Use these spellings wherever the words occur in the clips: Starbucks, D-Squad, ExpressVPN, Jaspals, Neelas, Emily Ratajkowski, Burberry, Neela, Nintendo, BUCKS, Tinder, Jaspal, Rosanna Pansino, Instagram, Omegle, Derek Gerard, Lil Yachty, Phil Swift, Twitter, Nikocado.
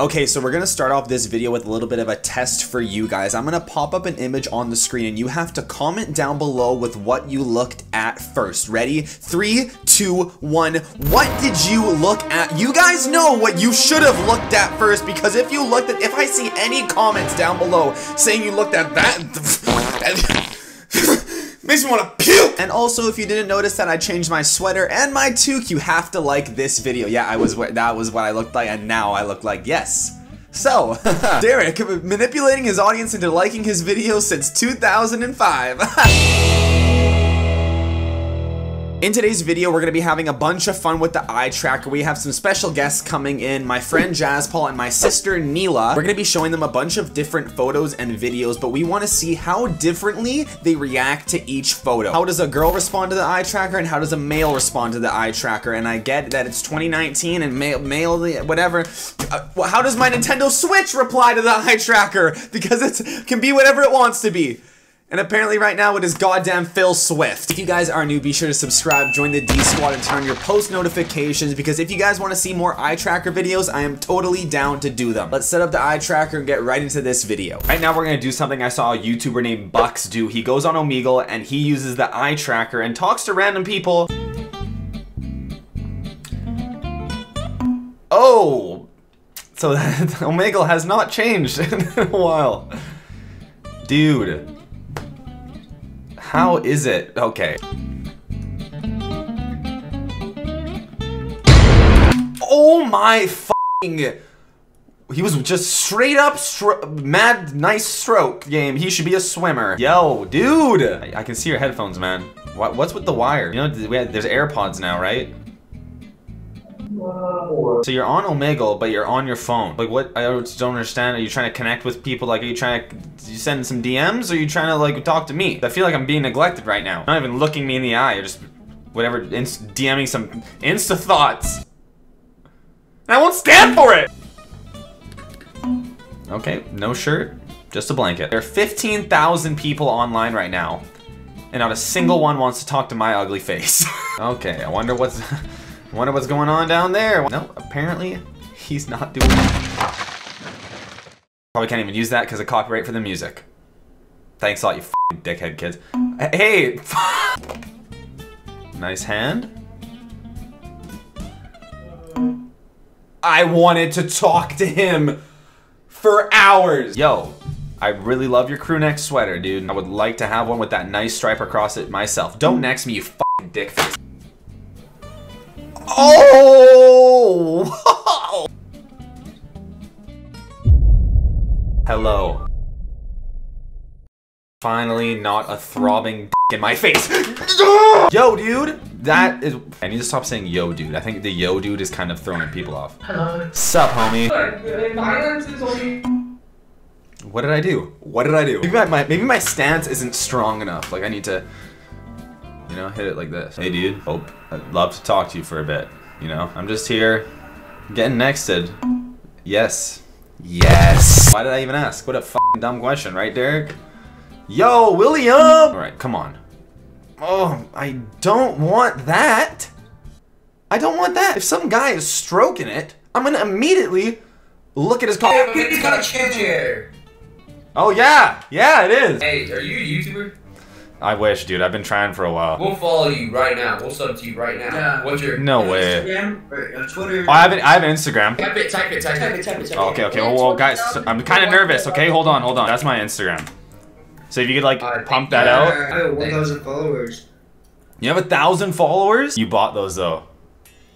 Okay, so we're gonna start off this video with a little bit of a test for you guys. I'm gonna pop up an image on the screen and you have to comment down below with what you looked at first. Ready? 3, 2, 1. What did you look at? You guys know what you should have looked at first, because if you looked at, if I see any comments down below saying you looked at that, makes me want to puke! And also, if you didn't notice that I changed my sweater and my toque, you have to like this video. Yeah, that was what I looked like, and now I look like, yes. So, Derek, manipulating his audience into liking his video since 2005. In today's video, we're gonna be having a bunch of fun with the eye tracker. We have some special guests coming in, my friend Jaspal and my sister Neela. We're gonna be showing them a bunch of different photos and videos, but we wanna see how differently they react to each photo. How does a girl respond to the eye tracker and how does a male respond to the eye tracker? And I get that it's 2019 and male whatever. How does my Nintendo Switch reply to the eye tracker? Because it can be whatever it wants to be. And apparently right now it is goddamn Phil Swift. If you guys are new, be sure to subscribe, join the D-Squad, and turn on your post notifications, because if you guys want to see more eye tracker videos, I am totally down to do them. Let's set up the eye tracker and get right into this video. Right now we're going to do something I saw a YouTuber named Bucks do. He goes on Omegle and he uses the eye tracker and talks to random people. Oh! So that Omegle has not changed in a while. Dude. How is it? Okay. Oh my fucking! He was just straight up mad nice stroke game. He should be a swimmer. Yo, dude! I can see your headphones, man. What's with the wire? You know, there's AirPods now, right? So you're on Omegle, but you're on your phone. Like, what? I don't understand. Are you trying to connect with people? Like, are you trying to send some DMs? Or are you trying to, like, talk to me? I feel like I'm being neglected right now. You're not even looking me in the eye. You're just, whatever, DMing some Insta thoughts. And I won't stand for it! Okay, no shirt, just a blanket. There are 15,000 people online right now, and not a single one wants to talk to my ugly face. Okay, I wonder what's... Wonder what's going on down there. No, apparently he's not doing it. Probably can't even use that because of copyright for the music. Thanks a lot, you f***ing dickhead kids. Hey! Nice hand. I wanted to talk to him for hours. Yo, I really love your crewneck sweater, dude. I would like to have one with that nice stripe across it myself. Don't next me, you f***ing dickface. Oh! Hello. Finally, not a throbbing dick in my face. Yo, dude! That is. I need to stop saying yo, dude. I think the yo, dude is kind of throwing people off. Hello. Sup, homie? What did I do? What did I do? Maybe my stance isn't strong enough. Like, I need to. You know, hit it like this. Hey dude, hope I'd love to talk to you for a bit. You know, I'm just here getting nexted. Yes. Yes. Why did I even ask? What a fucking dumb question, right, Derek? Yo, William! Alright, come on. Oh, I don't want that. I don't want that. If some guy is stroking it, I'm gonna immediately look at his cock. Oh yeah! Yeah, it is! Hey, are you a YouTuber? I wish, dude. I've been trying for a while. We'll follow you right now. We'll sub to you right now. Yeah. What's your no way? Instagram or Twitter? Oh, I have an Instagram. Type it. Oh, okay. Well, guys, I'm kind of nervous. Okay, hold on. That's my Instagram. So if you could like pump that out. I have 1,000 followers. You have 1,000 followers? You bought those though.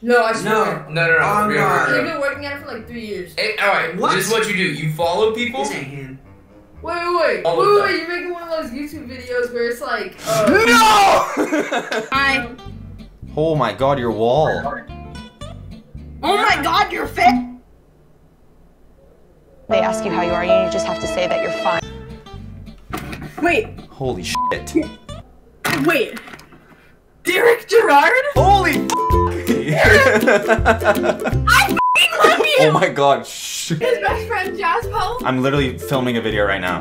No, I swear. No. I'm not. I've been working at it for like 3 years. All right. What? This is what you do. You follow people. Wait, you're making one of those YouTube videos where it's like, no! Hi. Oh my god, your wall. Oh my god, your fit. They ask you how you are, and you just have to say that you're fine. Wait. Holy shit. Wait. Derek Gerard? Holy I love you! Oh my god, his best friend Jaspal. I'm literally filming a video right now.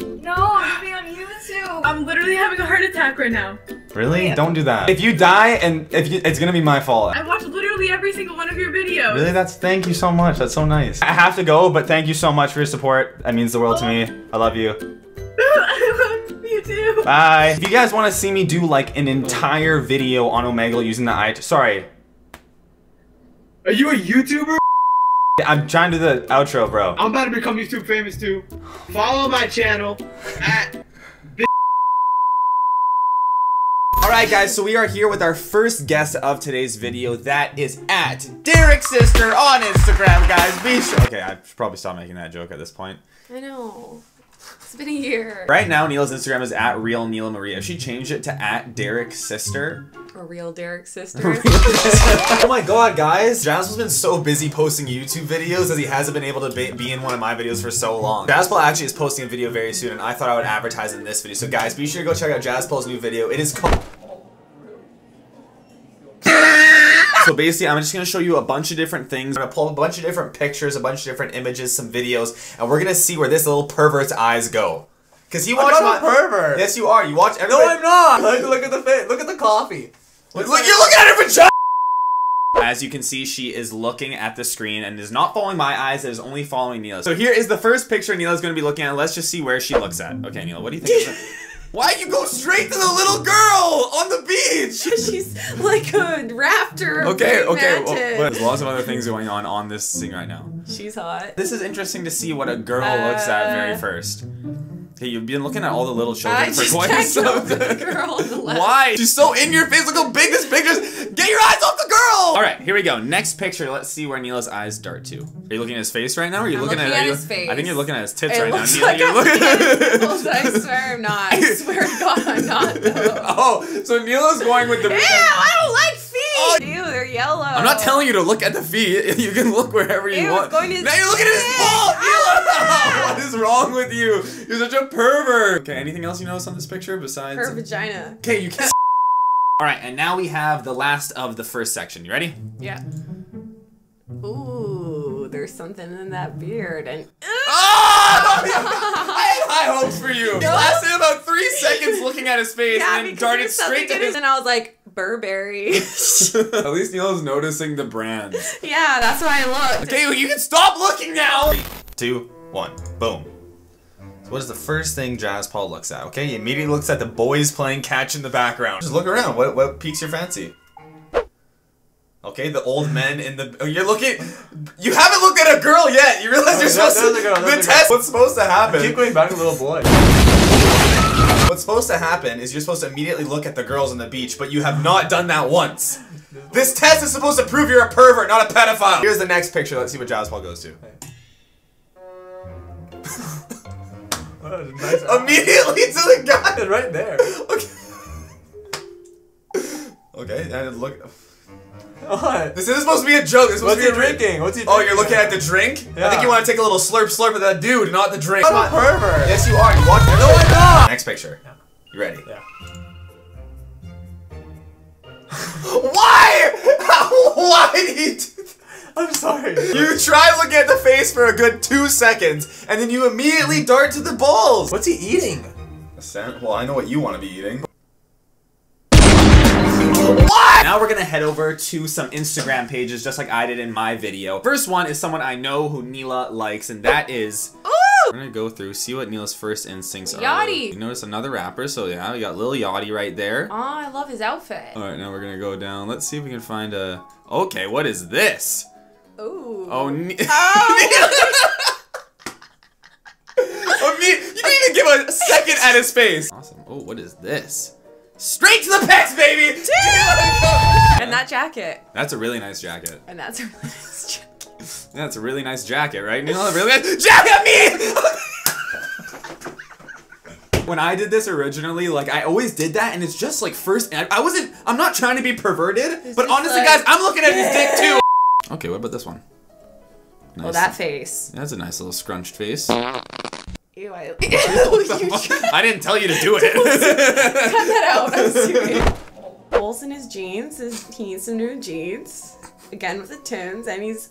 No, I'm gonna be on YouTube. I'm literally having a heart attack right now. Really? Yeah. Don't do that. If you die, it's gonna be my fault. I watched literally literally every single one of your videos. Really? That's, thank you so much. That's so nice. I have to go, but thank you so much for your support. That means the world to me. I love you. I love you too. Bye. If you guys want to see me do like an entire video on Omegle using the iTunes, sorry. Are you a YouTuber? I'm trying to do the outro, bro. I'm about to become YouTube famous too. Follow my channel at... Alright guys, so we are here with our first guest of today's video. That is at Derek's sister on Instagram, guys. Be sure. Okay, I should probably stop making that joke at this point. I know. It's been a year. Right now, Neela's Instagram is at Real Neela Maria. She changed it to at Derek's sister. Or Real Derek's sister. Oh my god, guys. Jaspal's been so busy posting YouTube videos that he hasn't been able to be in one of my videos for so long. Jaspal actually is posting a video very soon, and I thought I would advertise in this video. So guys, be sure to go check out Jaspal's new video. It is called... So basically, I'm just going to show you a bunch of different things. I'm going to pull a bunch of different pictures, a bunch of different images, some videos, and we're going to see where this little pervert's eyes go. Because you watch my- I'm not a pervert! Yes, you are. You watch everybody- No, I'm not! Look at the face. Look at the coffee. You're looking at her vagina! As you can see, she is looking at the screen and is not following my eyes, it is only following Neela. So here is the first picture Neela's going to be looking at. Let's just see where she looks at. Okay, Neela, what do you think of that? Why you go straight to the little girl on the beach? She's like a rafter. Okay, okay. Well, there's lots of other things going on this thing right now. She's hot. This is interesting to see what a girl looks at very first. Hey, you've been looking at all the little children for quite some time. Why? She's so in your face. Look how big this picture is. Get your eyes off the girl! All right, here we go. Next picture. Let's see where Neela's eyes dart to. Are you looking at his face right now? Or are you looking at his face? I think you're looking at his tits right now. Like Neela, you're looking at his nipples. I swear I'm not. I swear to God, I'm not, though. Oh, so Neela's going with the... Ew, I don't like feet! Oh. Ew, they're yellow. I'm not telling you to look at the feet. You can look wherever you want. Now you're looking at his ball, Neela! What is wrong with you? You're such a pervert. Okay, anything else you notice on this picture besides her vagina? Okay, you can't. All right, and now we have the last of the first section. You ready? Yeah. Ooh, there's something in that beard and. Oh! I had high hopes for you. No? It lasted about 3 seconds looking at his face and then darted straight to his. And I was like, Burberry. At least Neela's noticing the brand. Yeah, that's why I looked. Okay, well, you can stop looking now. 3, 2, 1, boom. What is the first thing Jaspal looks at? Okay, he immediately looks at the boys playing catch in the background. Just look around. What piques your fancy? Okay, the old men in the. Oh, you're looking. You haven't looked at a girl yet. You realize you're supposed to. The test. What's supposed to happen? I keep going back to little boy. What's supposed to happen is you're supposed to immediately look at the girls on the beach, but you have not done that once. This test is supposed to prove you're a pervert, not a pedophile. Here's the next picture. Let's see what Jaspal goes to. Nice immediately to the guy right there. Okay. Okay, and look. What? This isn't supposed to be a joke. This is supposed to be a drink. What's he drinking? Oh, you're looking at the drink? Yeah. I think you want to take a little slurp of that dude, not the drink. I'm a pervert. Yes, you are. You watch. No, I'm not. Next picture. Yeah. You ready? Yeah. Why? Why did he do that? I'm sorry. You try looking at the face for a good 2 seconds, and then you immediately dart to the balls. What's he eating? A sandwich? Well, I know what you want to be eating. What? Now we're gonna head over to some Instagram pages, just like I did in my video. First one is someone I know who Neela likes, and that is... Ooh! We're gonna go through, see what Neela's first instincts are. Yachty! You notice another rapper, so yeah, we got Lil Yachty right there. Oh, I love his outfit. Alright, now we're gonna go down. Let's see if we can find a... Okay, what is this? Ooh. Oh, oh, you didn't even give a second at his face. Awesome. Oh, what is this? Straight to the pecs, baby! And that jacket. That's a really nice jacket. And that's a really nice jacket. Yeah, that's a really nice jacket, right? Neela, really nice jacket, me! When I did this originally, like, I always did that, and it's just, like, first... I'm not trying to be perverted, it's but honestly, like, guys, I'm looking at his dick, too! Okay, what about this one? Nice. Well, that face. That's a nice little scrunched face. Ew, I didn't tell you to do it. Cut that out, I'm serious. Holes in his jeans, he needs some new jeans. Again with the Tims, and he's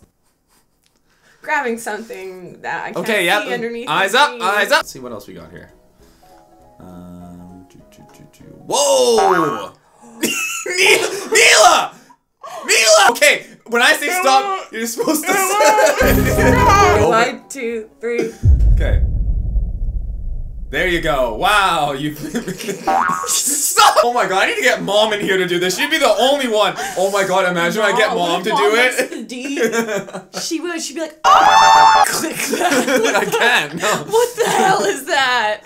grabbing something that I can't see underneath. Eyes up, eyes up! Let's see what else we got here. Whoa! Neela! Neela! Okay, when I say stop, you're supposed to stop. 1, 2, 3. Okay. There you go. Wow, you stop! Oh my god, I need to get mom in here to do this. She'd be the only one. Oh my god, imagine no, I get mom to do it. She'd be like, oh! Click that. I can't. No. What the hell is that?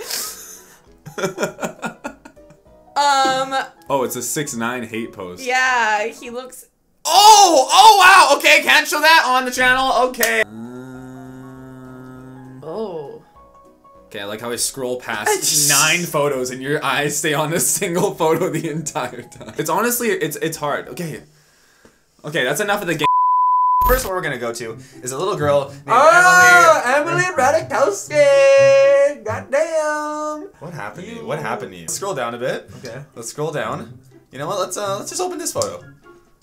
Oh, it's a 6'9" hate post. Yeah, he looks. Oh! Oh wow! Okay, can't show that on the channel. Okay. Oh. Okay, I like how I scroll past 9 photos and your eyes stay on a single photo the entire time. It's honestly, it's hard. Okay. Okay, that's enough of the game. First one we're gonna go to is a little girl named Emily. Emily Ratajkowski! Goddamn! What happened to you? What happened to you? Let's scroll down a bit. Okay. Let's scroll down. You know what? Let's just open this photo.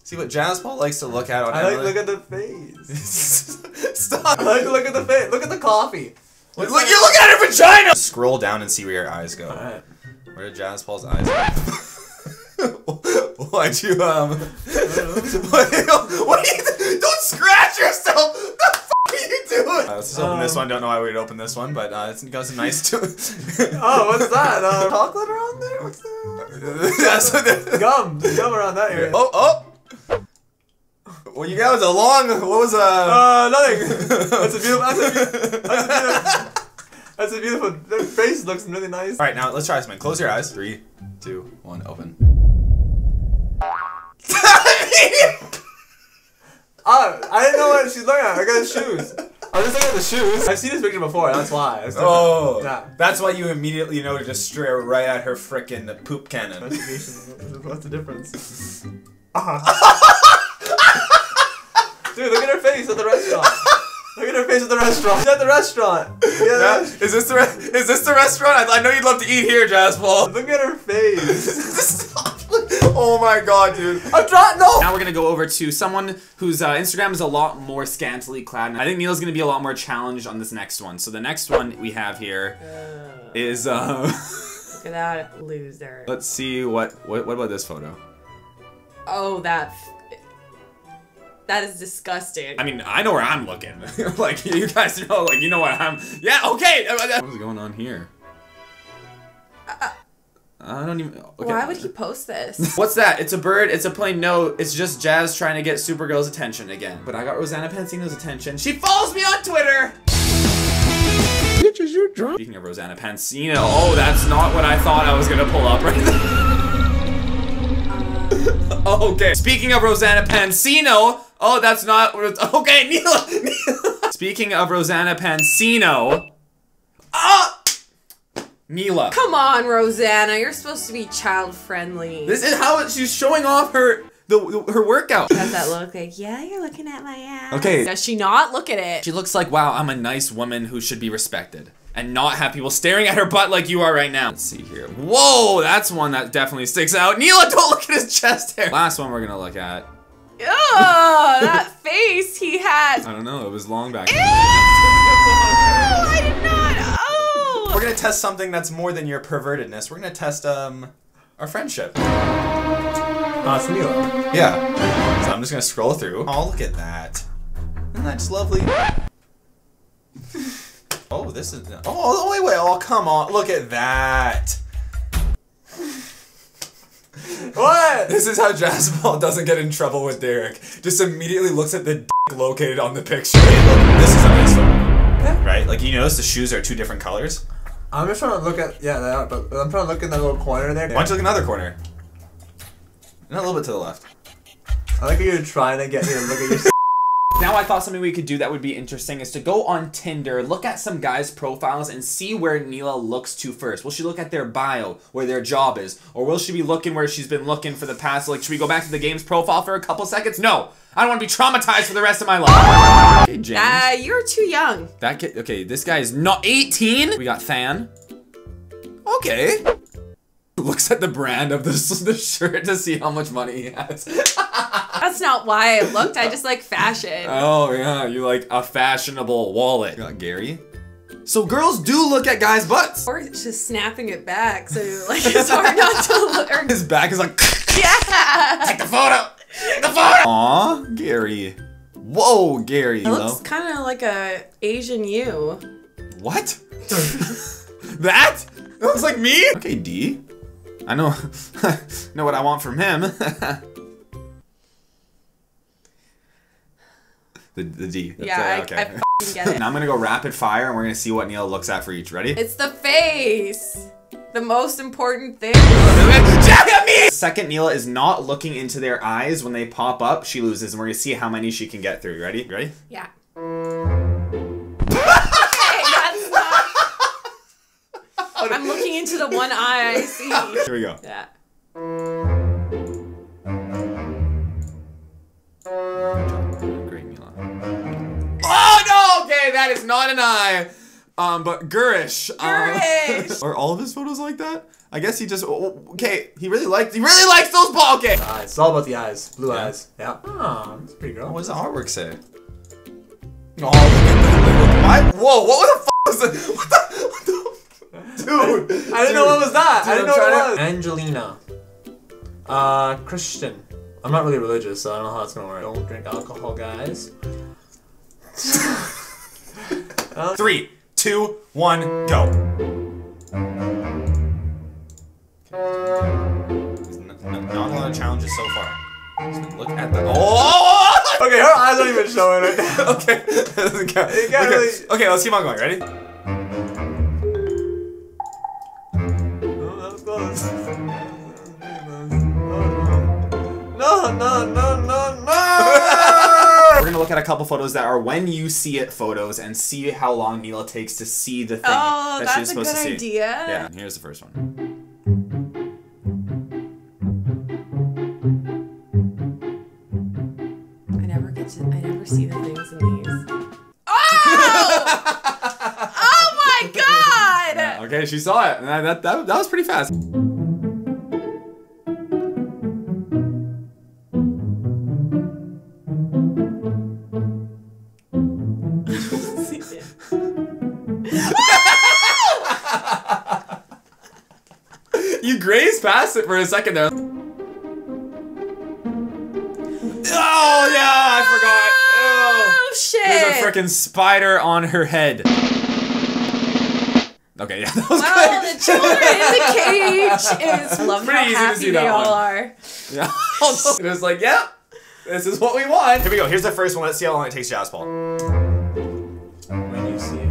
See what Jaspal likes to look at on Emily. I like look at the face. Stop! I like look at the face. Look at the coffee. Look, you're looking at her vagina! Scroll down and see where your eyes go. Alright. Where did Jaspal's eyes go? Why'd you, what are you doing? Don't scratch yourself! What the f*** are you doing? Let's just open this one. Don't know why we'd open this one, but it's got some nice to Oh, what's that? Chocolate around there? What's that? That's what the gum. There's gum around that area. Oh, oh! Well, you guys are long. What was nothing. That's a beautiful face looks really nice. Alright, now let's try this, man. Close your eyes. 3, 2, 1, open. I didn't know what she's looking at. I got the shoes. I was just looking at the shoes. I've seen this picture before, that's why. Oh, yeah. That's why you immediately know to just stare right at her frickin' poop cannon. What's the difference? Dude, look at her face at the restaurant. Look at her face at the restaurant. She's at the restaurant. Yeah. Is this the restaurant? I know you'd love to eat here, Jaspal. Look at her face. Oh my god, dude. I'm trying. No. Now we're gonna go over to someone whose Instagram is a lot more scantily clad. I think Neela's gonna be a lot more challenged on this next one. So the next one we have here is look at that loser. Let's see what about this photo? Oh, that is disgusting. I mean, I know where I'm looking. Like, you guys know, like, you know what I'm... Yeah, okay! What's going on here? I don't even... Okay. Why would he post this? What's that? It's a bird, it's a plane, no, it's just Jazz trying to get Supergirl's attention again. But I got Rosanna Pansino's attention. She follows me on Twitter! Bitches, you're drunk. Speaking of Rosanna Pansino, oh, that's not what I thought I was gonna pull up right there. Okay. Speaking of Rosanna Pansino, oh, that's not. Okay, Neela. Speaking of Rosanna Pansino, ah, Neela. Come on, Rosanna, you're supposed to be child friendly. This is how she's showing off her workout. Does that look like? Yeah, you're looking at my ass. Okay. Does she not look at it? She looks like, wow, I'm a nice woman who should be respected. And not have people staring at her butt like you are right now. Let's see here. Whoa, that's one that definitely sticks out. Neela, don't look at his chest hair. Last one we're gonna look at. Oh, that face he had. I don't know, it was long back. Ew, I did not, oh. We're gonna test something that's more than your pervertedness. We're gonna test, our friendship. That's Neela. Yeah, so I'm just gonna scroll through. Oh, look at that. Isn't that just lovely? Oh, this is. Oh, wait. Oh, come on. Look at that. What? This is how Jaspal doesn't get in trouble with Derek. Just immediately looks at the dick located on the picture. This is a nice one. Right? Like, you notice the shoes are 2 different colors? I'm just trying to look at. Yeah, they are, but I'm trying to look in that little corner there. Why don't you look in another corner? And a little bit to the left. I like how you're trying to get me to look at your. Now I thought something we could do that would be interesting is to go on Tinder, look at some guys' profiles and see where Neela looks to first. Will she look at their bio, where their job is? Or will she be looking where she's been looking for the past, like, should we go back to the game's profile for a couple seconds? No! I don't want to be traumatized for the rest of my life. Okay, James. You're too young. That kid, okay, this guy is not 18. We got Than. Okay. Looks at the brand of the shirt to see how much money he has. That's not why I looked, I just like fashion. Oh yeah, you like a fashionable wallet. You got Gary. So girls do look at guys' butts. Or just snapping it back, so like it's hard not to look. His back is like, yeah. Take the photo. The phone! Aw, Gary. Whoa, Gary. It looks kind of like a Asian you. What? That? It looks like me? Okay, D. I know, know what I want from him. The D. That's yeah, it. Okay. I f***ing get it. Now I'm gonna go rapid fire and we're gonna see what Neela looks at for each. Ready? It's the face. The most important thing. Second, Neela is not looking into their eyes. When they pop up, she loses, and we're gonna see how many she can get through. Ready? Ready? Yeah. I'm looking into the one eye I see. Here we go. Yeah. Great, Neela. Oh, no! Okay, that is not an eye. But Gurish. Gurish! Are all of his photos like that? I guess he just, okay, he really likes those balls, okay. It's all about the eyes, blue eyes. Yeah. Oh, that's pretty good. What does the artwork say? Oh, I, whoa, what the f*** was that? What the dude, I didn't know what was that. Dude, I didn't know what it was. Angelina. Christian. I'm not really religious, so I don't know how it's gonna work. Don't drink alcohol, guys. 3, 2, 1, go. There's not a lot of challenges so far. So look at the. Oh! Okay, her eyes aren't even showing it. Okay. Okay, let's keep on going. Ready? No! We're gonna look at a couple photos that are when you see it photos and see how long Neela takes to see the thing that she's supposed to see. Oh, that's a good idea. Yeah, here's the first one. I never see the things in these. Oh! Oh my god! Yeah, okay, she saw it. That was pretty fast. You grazed past it for a second there. Oh yeah, I forgot. Oh shit! There's a freaking spider on her head. Okay, yeah, that was good. The children in the cage is love how happy they all are. Yeah. It was like, yep, yeah, this is what we want. Here we go. Here's the first one. Let's see how long it takes Jaspal. When you see it.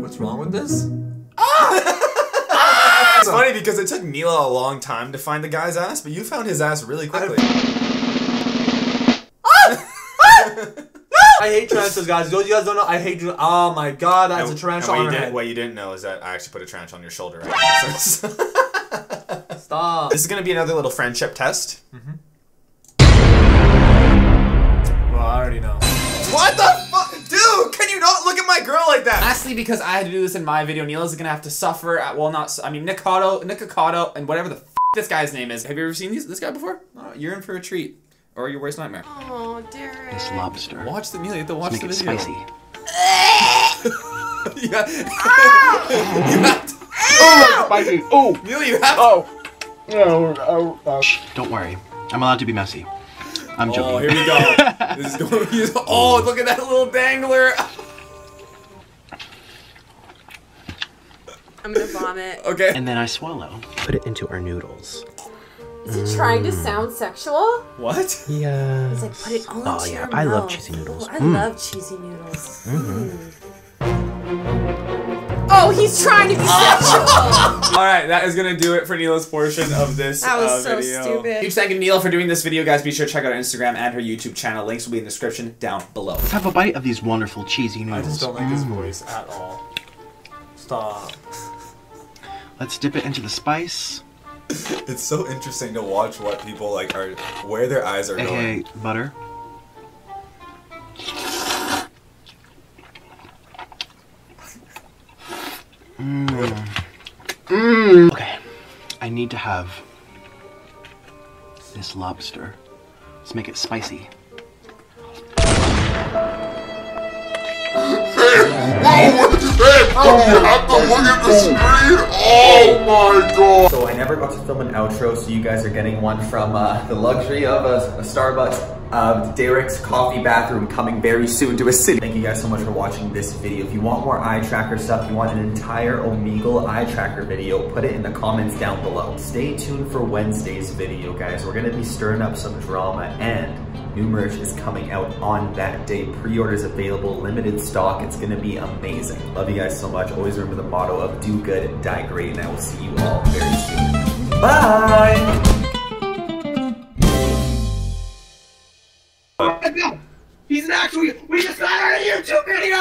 What's wrong with this? It's funny because it took Neela a long time to find the guy's ass, but you found his ass really quickly. I hate tarantulas, guys. You guys don't know. I hate. Oh my god, that's a tarantula on her head. What you didn't know is that I actually put a tarantula on your shoulder. Right? Stop. This is gonna be another little friendship test. Mm-hmm. I already know. What the fuck? Dude, can you not look at my girl like that? Lastly, because I had to do this in my video, Neela's gonna have to suffer at, well, not, I mean, Nikocado, and whatever the f this guy's name is. Have you ever seen this guy before? Oh, you're in for a treat. Or your worst nightmare. Oh, Derek. It's lobster. Watch the Neela, you have to watch the video. Make it spicy. Yeah. You have to. Oh, spicy. Oh. Neela, you have to. Oh. Shh, don't worry. I'm allowed to be messy. I'm joking. Oh, here we go. This is going to be, oh, look at that little dangler. I'm going to vomit. Okay. And then I swallow. Put it into our noodles. Is it trying to sound sexual? What? Yeah. It's like, put it all into your mouth. I love cheesy noodles. I love cheesy noodles. Oh, he's trying to be sexual. All right, that is gonna do it for Neela's portion of this video. That was so stupid. Huge thank you to Neela for doing this video, guys. Be sure to check out her Instagram and her YouTube channel. Links will be in the description down below. Let's have a bite of these wonderful cheesy noodles. I just don't like his voice at all. Stop. Let's dip it into the spice. It's so interesting to watch what people like are, where their eyes are going. Hey, butter. Mmm. Mmm. Okay, I need to have this lobster. Let's make it spicy. Oh my god! So I never got to film an outro, so you guys are getting one from the luxury of a Starbucks. Derek's coffee bathroom coming very soon to a city. Thank you guys so much for watching this video. If you want more eye tracker stuff, you want an entire Omegle eye tracker video, put it in the comments down below. Stay tuned for Wednesday's video, guys. We're gonna be stirring up some drama, and new merch is coming out on that day. Pre-orders available, limited stock. It's gonna be amazing. Love you guys so much. Always remember the motto of do good, die great, and I will see you all very soon. Bye! He's an actual- we just got our YouTube video!